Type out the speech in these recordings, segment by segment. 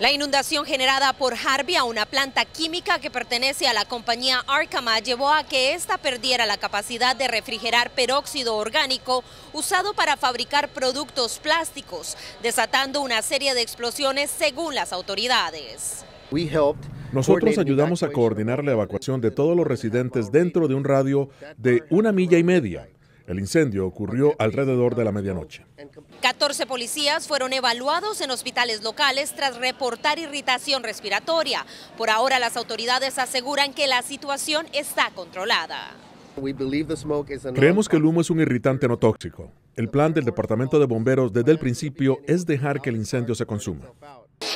La inundación generada por Harvey a una planta química que pertenece a la compañía Arkema llevó a que ésta perdiera la capacidad de refrigerar peróxido orgánico usado para fabricar productos plásticos, desatando una serie de explosiones según las autoridades. Nosotros ayudamos a coordinar la evacuación de todos los residentes dentro de un radio de 1,5 millas. El incendio ocurrió alrededor de la medianoche. 14 policías fueron evaluados en hospitales locales tras reportar irritación respiratoria. Por ahora, las autoridades aseguran que la situación está controlada. Creemos que el humo es un irritante no tóxico. El plan del Departamento de Bomberos desde el principio es dejar que el incendio se consuma.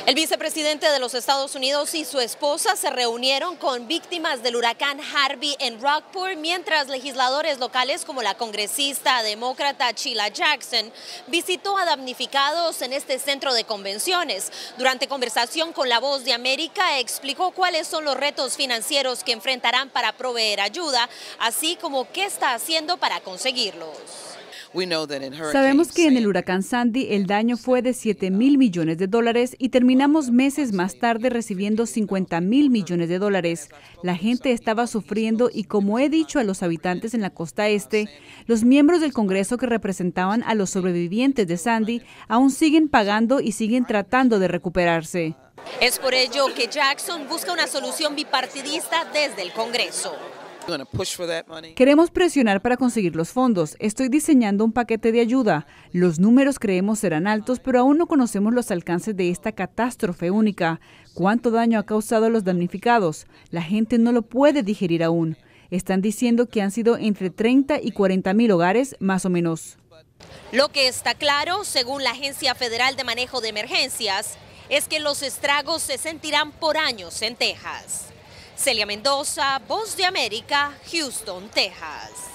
El vicepresidente de los Estados Unidos y su esposa se reunieron con víctimas del huracán Harvey en Rockport, mientras legisladores locales como la congresista demócrata Sheila Jackson visitó a damnificados en este centro de convenciones. Durante conversación con La Voz de América, explicó cuáles son los retos financieros que enfrentarán para proveer ayuda, así como qué está haciendo para conseguirlos. Sabemos que en el huracán Sandy el daño fue de $7.000 millones y terminamos meses más tarde recibiendo $50.000 millones. La gente estaba sufriendo y, como he dicho a los habitantes en la costa este, los miembros del Congreso que representaban a los sobrevivientes de Sandy aún siguen pagando y siguen tratando de recuperarse. Es por ello que Jackson busca una solución bipartidista desde el Congreso. Queremos presionar para conseguir los fondos. Estoy diseñando un paquete de ayuda. Los números creemos serán altos, pero aún no conocemos los alcances de esta catástrofe única. ¿Cuánto daño ha causado a los damnificados? La gente no lo puede digerir aún. Están diciendo que han sido entre 30 y 40 mil hogares, más o menos. Lo que está claro, según la Agencia Federal de Manejo de Emergencias, es que los estragos se sentirán por años en Texas. Celia Mendoza, Voz de América, Houston, Texas.